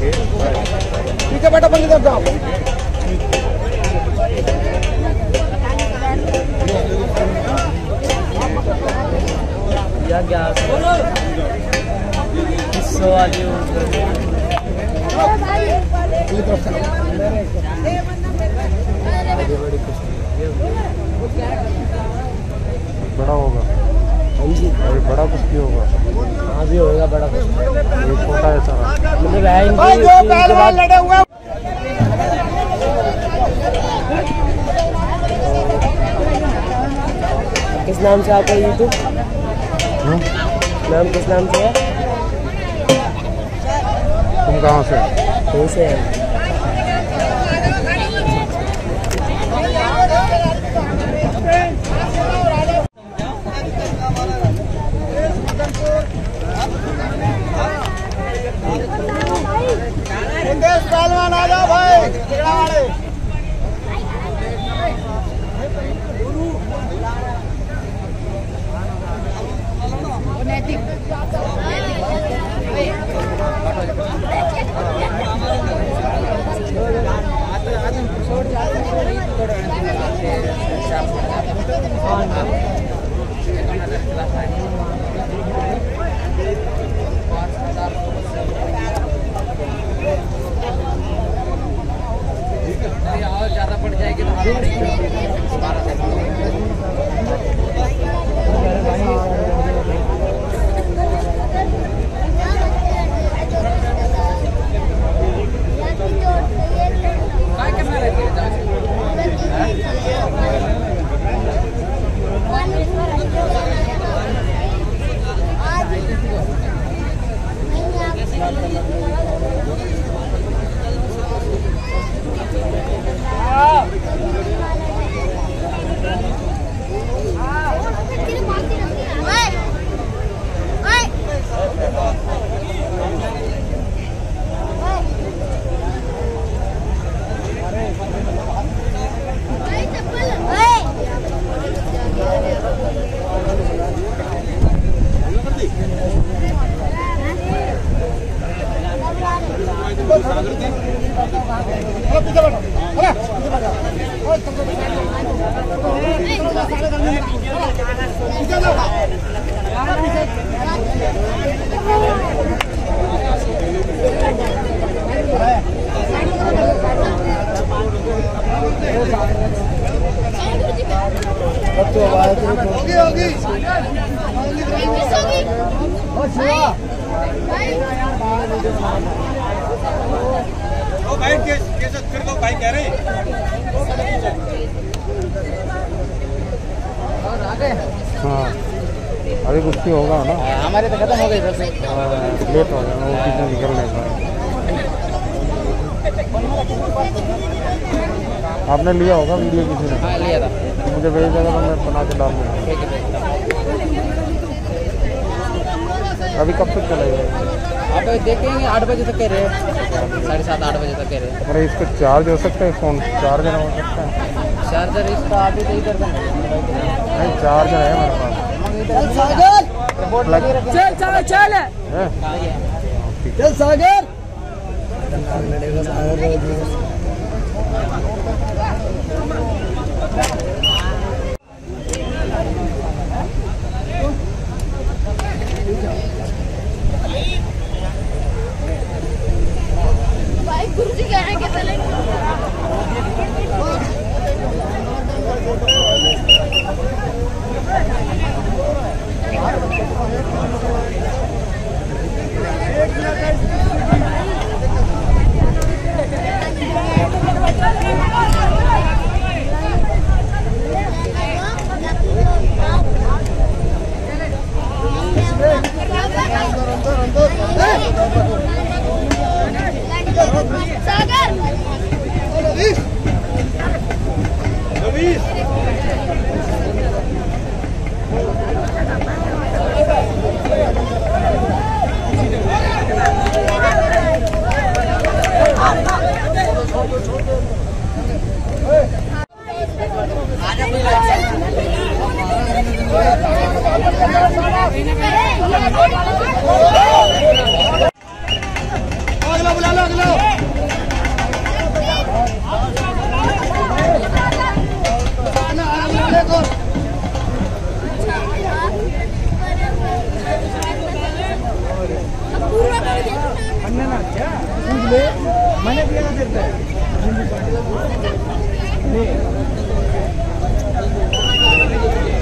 ठीक है बेटा बंद कर बड़ा होगा बड़ा कुछ भी होगा हाँ भी होगा बड़ा कुछ एक छोटा है सारा मुझे पहलवान लड़े हुए किस नाम से आपका यूट्यूब नाम किस नाम से है तुम कहाँ से कहीं से है पहलवान आ जाओ भाई खिलाड़ी अरे कुछ भी होगा ना हमारे तो खत्म हो गए लेट हो गया वो कितना निकल नहीं आपने लिया होगा वीडियो किसी ने हाँ लिया था मुझे भेज देगा तो मैं बना के डाल दूँगा अभी कब तक चलेगा आप देखेंगे 8 बजे तक कह रहे हैं 7:30 8 बजे तक कह रहे हैं अरे इसको चार्ज हो सकता है फोन चार्जर हो सकता है चार्जर इसका आप ही नहीं कर नहीं चार्जर है मेरे पास सागर चल चल चल चल सागर गुरुजी कह रहे हैं कि चलेंगे सागर सकता है।